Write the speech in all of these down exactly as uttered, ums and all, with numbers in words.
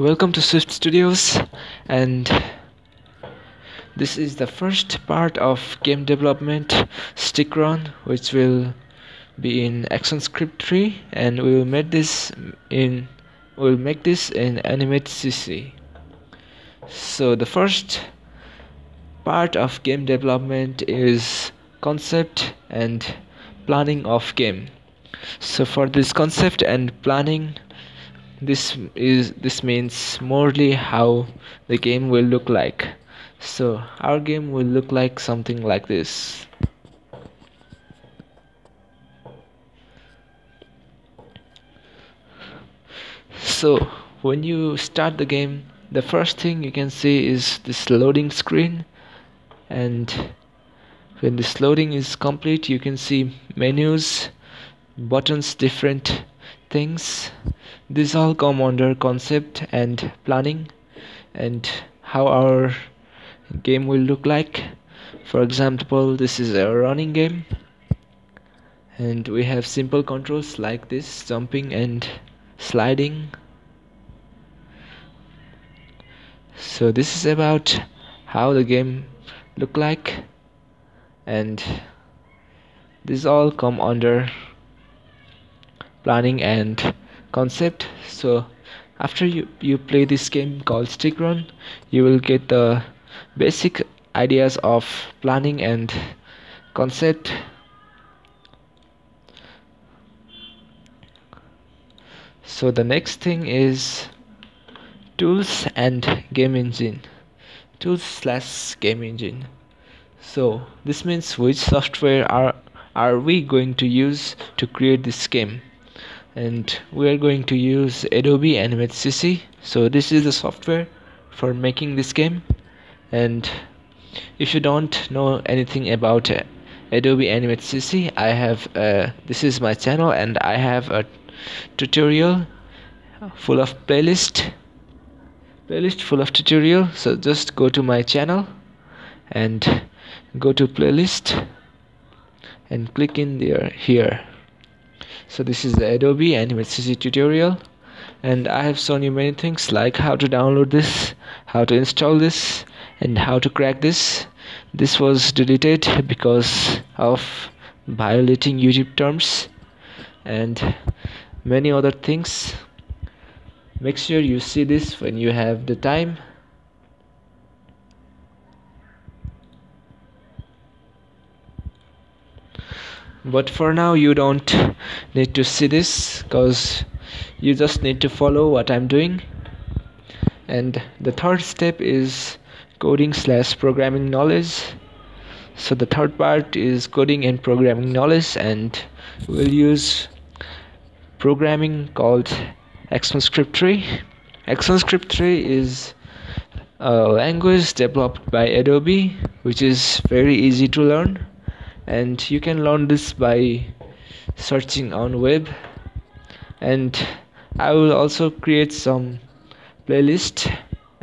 Welcome to Swift Studios, and this is the first part of game development Stick Run, which will be in ActionScript three, and we will make this in we'll make this in Animate C C. So the first part of game development is concept and planning of game. So for this concept and planning, this is this means mostly how the game will look like. So our game will look like something like this. So when you start the game, the first thing you can see is this loading screen, and when this loading is complete, you can see menus, buttons, different things. These all come under concept and planning and how our game will look like. For example, this is a running game, and we have simple controls like this, jumping and sliding. So this is about how the game look like, and these all come under planning and concept. So after you you play this game called Stick Run, you will get the basic ideas of planning and concept. So the next thing is tools and game engine, tools slash game engine. So this means which software are are we going to use to create this game, and we are going to use Adobe Animate C C. So this is the software for making this game, and if you don't know anything about uh, Adobe Animate C C, I have uh, this is my channel, and I have a tutorial full of playlist playlist full of tutorial. So just go to my channel and go to playlist and click in there here. So this is the Adobe Animate C C tutorial, and I have shown you many things like how to download this, how to install this, and how to crack this. This was deleted because of violating YouTube terms and many other things. Make sure you see this when you have the time. But for now, you don't need to see this, because you just need to follow what I'm doing. And the third step is coding slash programming knowledge. So the third part is coding and programming knowledge, and we'll use programming called ActionScript three. ActionScript three is a language developed by Adobe, which is very easy to learn. And you can learn this by searching on web, and I will also create some playlist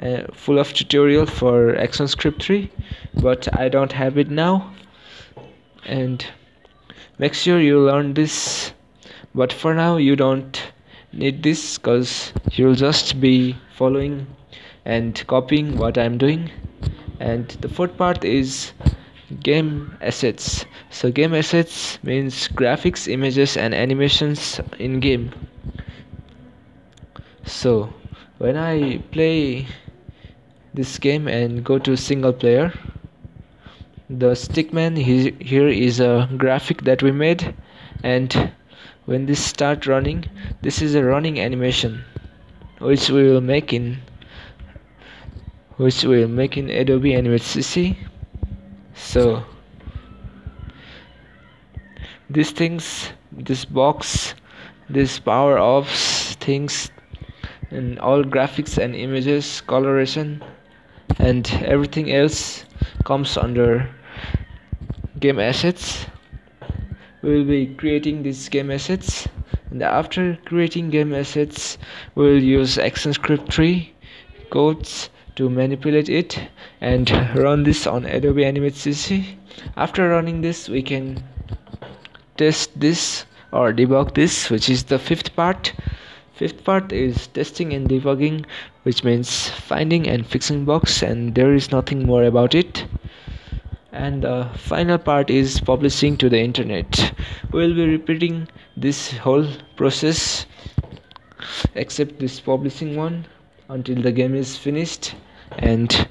uh, full of tutorial for ActionScript three, but I don't have it now. And make sure you learn this, but for now you don't need this, because you'll just be following and copying what I'm doing. And the fourth part is game assets. So game assets means graphics, images, and animations in game. So when I play this game and go to single player, the stickman he, here is a graphic that we made, and when this start running, this is a running animation which we will make in which we will make in Adobe Animate C C. So these things, this box, this power ups things, and all graphics and images, coloration, and everything else comes under game assets. We will be creating these game assets, and after creating game assets, we will use ActionScript three codes to manipulate it and run this on Adobe Animate C C. After running this, we can test this or debug this, which is the fifth part. Fifth part is testing and debugging which means finding and fixing box, and there is nothing more about it. And the final part is publishing to the internet. We will be repeating this whole process except this publishing one until the game is finished, and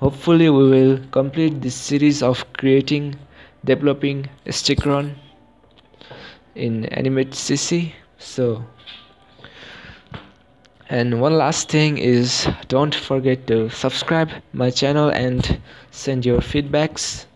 hopefully we will complete this series of creating, developing Stick Run in Animate C C. So, and one last thing is, don't forget to subscribe my channel and send your feedbacks.